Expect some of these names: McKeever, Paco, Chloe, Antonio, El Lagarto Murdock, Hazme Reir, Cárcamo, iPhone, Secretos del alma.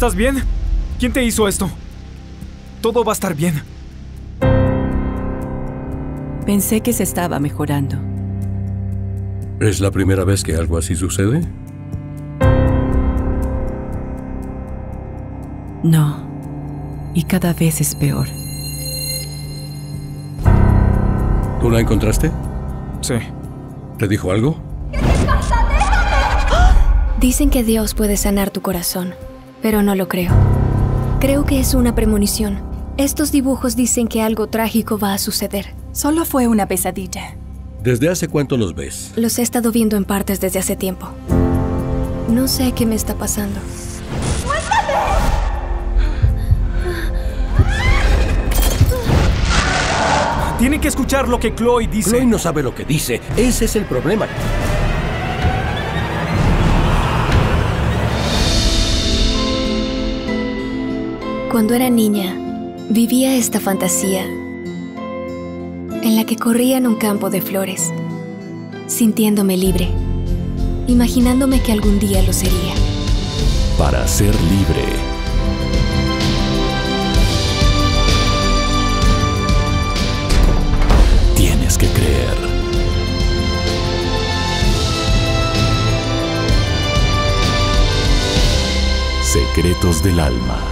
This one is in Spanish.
¿Estás bien? ¿Quién te hizo esto? Todo va a estar bien. Pensé que se estaba mejorando. ¿Es la primera vez que algo así sucede? No. Y cada vez es peor. ¿Tú la encontraste? Sí. ¿Te dijo algo? Dicen que Dios puede sanar tu corazón, pero no lo creo. Creo que es una premonición. Estos dibujos dicen que algo trágico va a suceder. Solo fue una pesadilla. ¿Desde hace cuánto los ves? Los he estado viendo en partes desde hace tiempo. No sé qué me está pasando. Tienen que escuchar lo que Chloe dice. Chloe no sabe lo que dice. Ese es el problema. Cuando era niña, vivía esta fantasía en la que corría en un campo de flores, sintiéndome libre, imaginándome que algún día lo sería. Para ser libre... que creer. Secretos del alma.